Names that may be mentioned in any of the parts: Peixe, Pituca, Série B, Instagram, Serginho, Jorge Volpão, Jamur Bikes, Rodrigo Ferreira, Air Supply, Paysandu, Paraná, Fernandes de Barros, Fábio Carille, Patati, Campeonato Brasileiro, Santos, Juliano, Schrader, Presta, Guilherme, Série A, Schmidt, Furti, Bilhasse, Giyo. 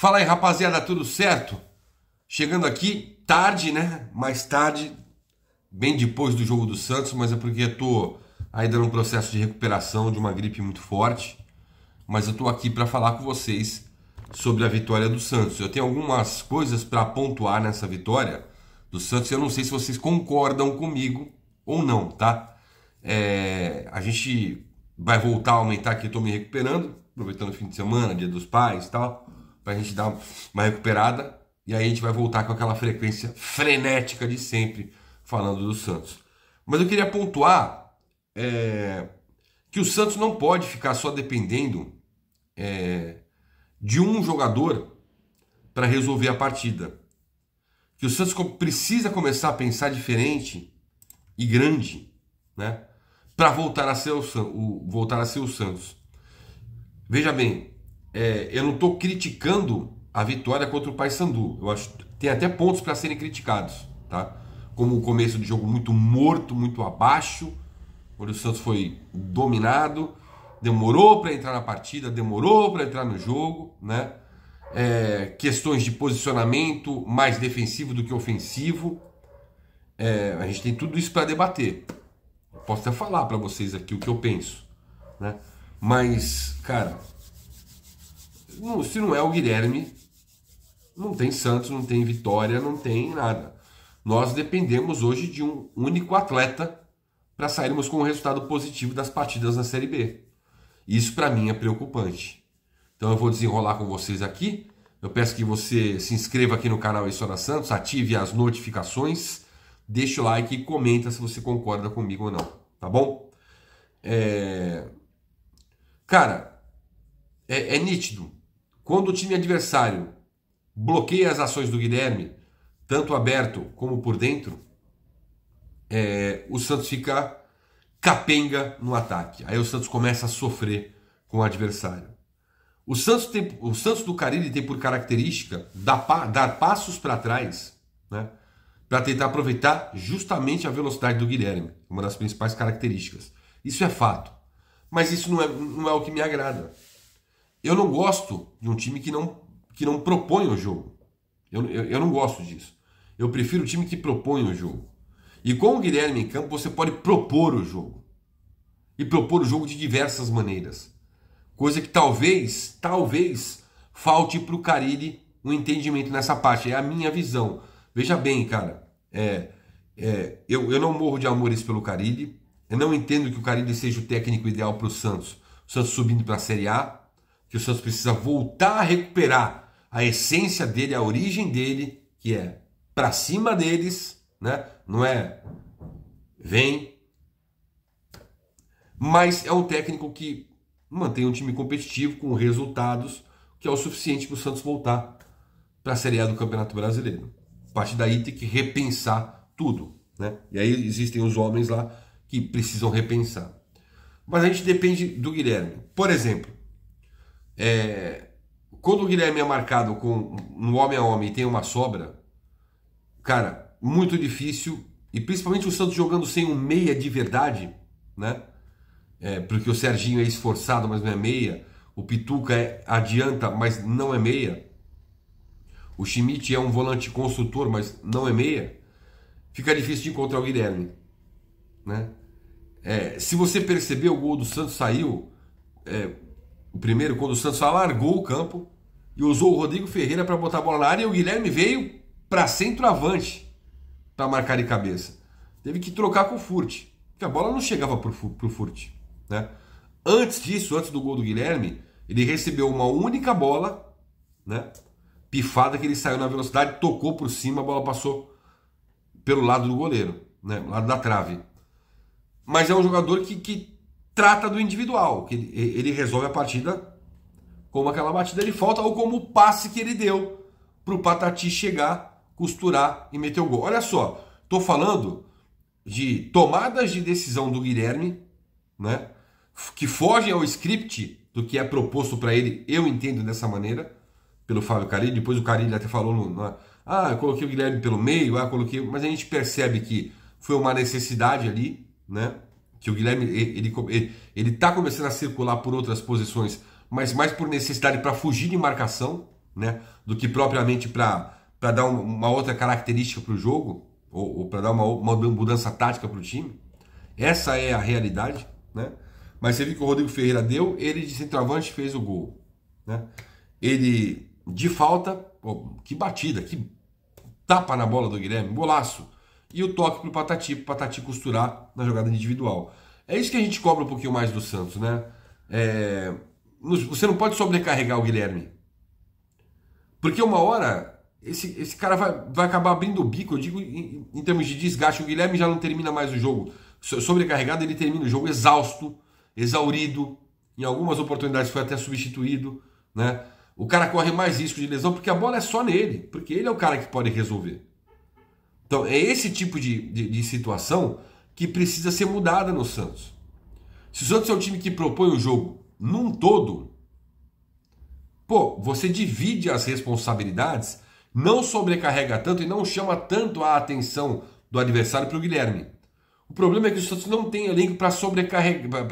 Fala aí, rapaziada, tudo certo? Chegando aqui tarde, né? Mais tarde, bem depois do jogo do Santos, mas é porque eu tô ainda num processo de recuperação de uma gripe muito forte. Mas eu tô aqui para falar com vocês sobre a vitória do Santos. Eu tenho algumas coisas para pontuar nessa vitória do Santos. Eu não sei se vocês concordam comigo ou não, tá? A gente vai voltar a aumentar aqui, eu tô me recuperando, aproveitando o fim de semana, dia dos pais e tal, pra gente dar uma recuperada, e aí a gente vai voltar com aquela frequência frenética de sempre, falando do Santos. Mas eu queria pontuar que o Santos não pode ficar só dependendo de um jogador para resolver a partida. Que o Santos precisa começar a pensar diferente e grande, né? Para voltar a ser o Santos. Veja bem, eu não estou criticando a vitória contra o Paysandu. Eu acho que tem até pontos para serem criticados, tá? Como o começo do jogo muito morto, muito abaixo, onde o Santos foi dominado, demorou para entrar na partida, demorou para entrar no jogo, né? Questões de posicionamento mais defensivo do que ofensivo. A gente tem tudo isso para debater. Posso até falar para vocês aqui o que eu penso, né? Mas, cara, se não é o Guilherme, não tem Santos, não tem vitória, não tem nada. Nós dependemos hoje de um único atleta para sairmos com um resultado positivo das partidas na Série B. Isso para mim é preocupante. Então eu vou desenrolar com vocês aqui. Eu peço que você se inscreva aqui no canal Estoura Santos, ative as notificações, deixa o like e comenta se você concorda comigo ou não, tá bom? Cara, é nítido. Quando o time adversário bloqueia as ações do Guilherme, tanto aberto como por dentro, o Santos fica capenga no ataque. Aí o Santos começa a sofrer com o adversário. O Santos do Carille tem por característica dar passos para trás, né? Para tentar aproveitar justamente a velocidade do Guilherme, uma das principais características. Isso é fato, mas isso não é o que me agrada. Eu não gosto de um time que não propõe o jogo. Eu não gosto disso. Eu prefiro o time que propõe o jogo. E com o Guilherme em campo você pode propor o jogo. E propor o jogo de diversas maneiras. Coisa que talvez falte para o Carille um entendimento nessa parte. É a minha visão. Veja bem, cara, eu não morro de amores pelo Carille. Eu não entendo que o Carille seja o técnico ideal para o Santos. O Santos subindo para a Série A, que o Santos precisa voltar a recuperar a essência dele, a origem dele, que é para cima deles, né? Não é vem, mas é um técnico que mantém um time competitivo com resultados, que é o suficiente para o Santos voltar para a Série A do Campeonato Brasileiro. A partir daí tem que repensar tudo, né? E aí existem os homens lá que precisam repensar. Mas a gente depende do Guilherme. Por exemplo, quando o Guilherme é marcado com um homem a homem e tem uma sobra, cara, muito difícil. E principalmente o Santos jogando sem um meia de verdade, né? Porque o Serginho é esforçado, mas não é meia. O Pituca adianta, mas não é meia. O Schmidt é um volante construtor, mas não é meia. Fica difícil de encontrar o Guilherme, né? Se você perceber, o gol do Santos saiu, o primeiro, quando o Santos alargou o campo e usou o Rodrigo Ferreira para botar a bola na área, e o Guilherme veio para centroavante para marcar de cabeça. Teve que trocar com o Furti, porque a bola não chegava para o Furti, né? Antes disso, antes do gol do Guilherme, ele recebeu uma única bola, né? Pifada, que ele saiu na velocidade, tocou por cima, a bola passou pelo lado do goleiro, né? Lado da trave. Mas é um jogador que trata do individual, que ele resolve a partida como aquela batida de falta ou como o passe que ele deu para o Patati chegar, costurar e meter o gol. Olha só, estou falando de tomadas de decisão do Guilherme, né? Que fogem ao script do que é proposto para ele, eu entendo dessa maneira, pelo Fábio Carille. Depois o Carille até falou, eu coloquei o Guilherme pelo meio, coloquei, mas a gente percebe que foi uma necessidade ali, né? Que o Guilherme ele tá começando a circular por outras posições, mas mais por necessidade para fugir de marcação, né? Do que propriamente para dar uma outra característica para o jogo, ou para dar uma mudança tática para o time. Essa é a realidade, né? Mas você viu que o Rodrigo Ferreira deu, ele de centroavante fez o gol, né? Ele de falta, pô, que batida, que tapa na bola do Guilherme, golaço. E o toque para o Patati, costurar na jogada individual. É isso que a gente cobra um pouquinho mais do Santos, né? Você não pode sobrecarregar o Guilherme, porque uma hora esse cara vai acabar abrindo o bico. Eu digo em termos de desgaste, o Guilherme já não termina mais o jogo sobrecarregado, ele termina o jogo exausto, exaurido. Em algumas oportunidades foi até substituído, né? O cara corre mais risco de lesão porque a bola é só nele, porque ele é o cara que pode resolver. Então é esse tipo de situação que precisa ser mudada no Santos. Se o Santos é um time que propõe o jogo num todo, pô, você divide as responsabilidades, não sobrecarrega tanto e não chama tanto a atenção do adversário para o Guilherme. O problema é que o Santos não tem elenco para sobrecarregar,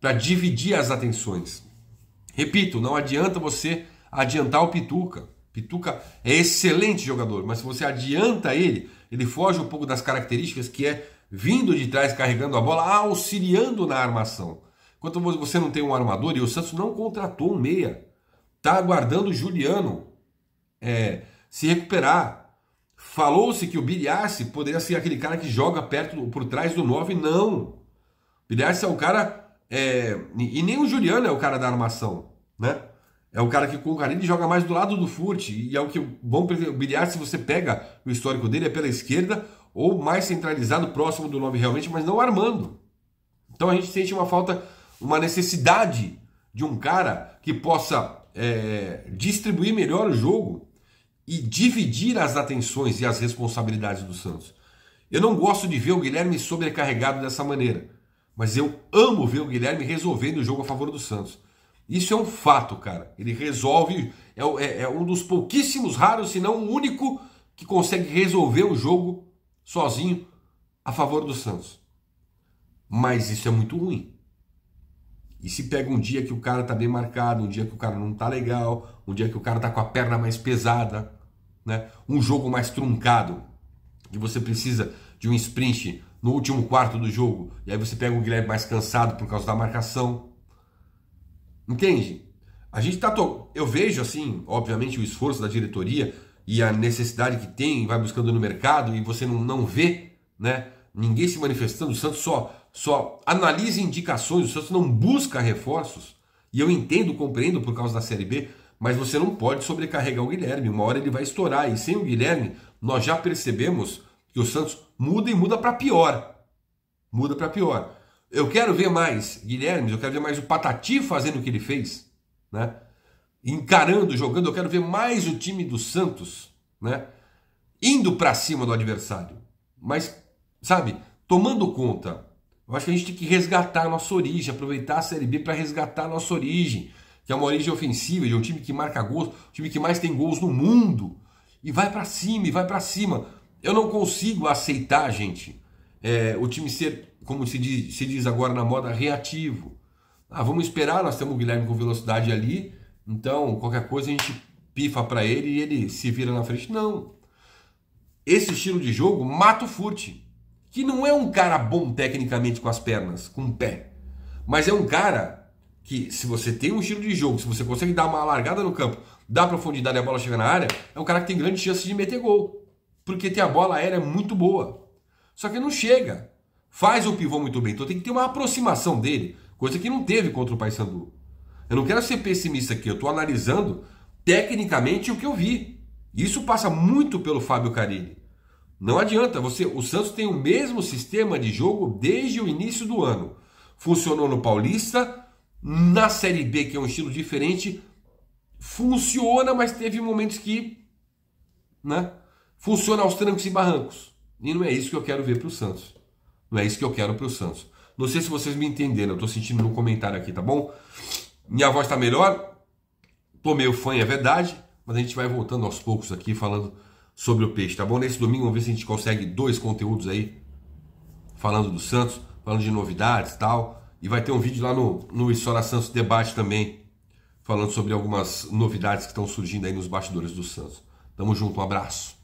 para dividir as atenções. Repito, não adianta você adiantar o Pituca. Pituca é excelente jogador, mas se você adianta ele, ele foge um pouco das características que é vindo de trás, carregando a bola, auxiliando na armação. Enquanto você não tem um armador, e o Santos não contratou um meia, está aguardando o Juliano se recuperar. Falou-se que o Bilhasse poderia ser aquele cara que joga por trás do 9, não. O Bilhasse é um cara, e nem o Juliano é o cara da armação, né? É o cara que com o Carille joga mais do lado do Furti. E é o que bom o Bilhasse, se você pega o histórico dele, é pela esquerda ou mais centralizado, próximo do 9 realmente, mas não armando. Então a gente sente uma falta, uma necessidade de um cara que possa distribuir melhor o jogo e dividir as atenções e as responsabilidades do Santos. Eu não gosto de ver o Guilherme sobrecarregado dessa maneira, mas eu amo ver o Guilherme resolvendo o jogo a favor do Santos. Isso é um fato, cara. Ele resolve, é um dos pouquíssimos raros, se não o único, que consegue resolver o jogo sozinho a favor do Santos. Mas isso é muito ruim. E se pega um dia que o cara tá bem marcado, um dia que o cara não tá legal, um dia que o cara tá com a perna mais pesada, né? Um jogo mais truncado, que você precisa de um sprint no último quarto do jogo, e aí você pega o Guilherme mais cansado por causa da marcação. Entende? A gente tá. Eu vejo, assim, obviamente, o esforço da diretoria e a necessidade que tem, vai buscando no mercado, e você não vê, né? Ninguém se manifestando. O Santos só analisa indicações, o Santos não busca reforços. E eu entendo, compreendo por causa da Série B, mas você não pode sobrecarregar o Guilherme. Uma hora ele vai estourar. E sem o Guilherme, nós já percebemos que o Santos muda e muda para pior. Muda para pior. Eu quero ver mais Guilherme, eu quero ver mais o Patati fazendo o que ele fez, né? Encarando, jogando. Eu quero ver mais o time do Santos, né? Indo para cima do adversário. Mas, sabe, tomando conta. Eu acho que a gente tem que resgatar a nossa origem, aproveitar a Série B para resgatar a nossa origem, que é uma origem ofensiva, de um time que marca gols, um time que mais tem gols no mundo, e vai para cima, e vai para cima. Eu não consigo aceitar, gente, o time ser, como se diz agora na moda, reativo. Ah, vamos esperar, nós temos o Guilherme com velocidade ali, então qualquer coisa a gente pifa para ele e ele se vira na frente. Não. Esse estilo de jogo mata o Furti, que não é um cara bom tecnicamente com as pernas, com o pé, mas é um cara que, se você tem um estilo de jogo, se você consegue dar uma largada no campo, dar profundidade e a bola chega na área, é um cara que tem grande chance de meter gol, porque tem a bola aérea muito boa, só que não chega, faz o pivô muito bem, então tem que ter uma aproximação dele, coisa que não teve contra o Paysandu. Eu não quero ser pessimista aqui, eu estou analisando tecnicamente o que eu vi, isso passa muito pelo Fábio Carille. Não adianta, o Santos tem o mesmo sistema de jogo desde o início do ano. Funcionou no Paulista, na Série B, que é um estilo diferente, funciona, mas teve momentos que, né, funciona aos trancos e barrancos. E não é isso que eu quero ver para o Santos. Não é isso que eu quero para o Santos. Não sei se vocês me entenderam, eu estou sentindo no comentário aqui, tá bom? Minha voz está melhor, estou meio fanha, é verdade, mas a gente vai voltando aos poucos aqui, falando sobre o Peixe, tá bom? Nesse domingo vamos ver se a gente consegue 2 conteúdos aí, falando do Santos, falando de novidades e tal, e vai ter um vídeo lá no Isora Santos Debate também, falando sobre algumas novidades que estão surgindo aí nos bastidores do Santos. Tamo junto, um abraço.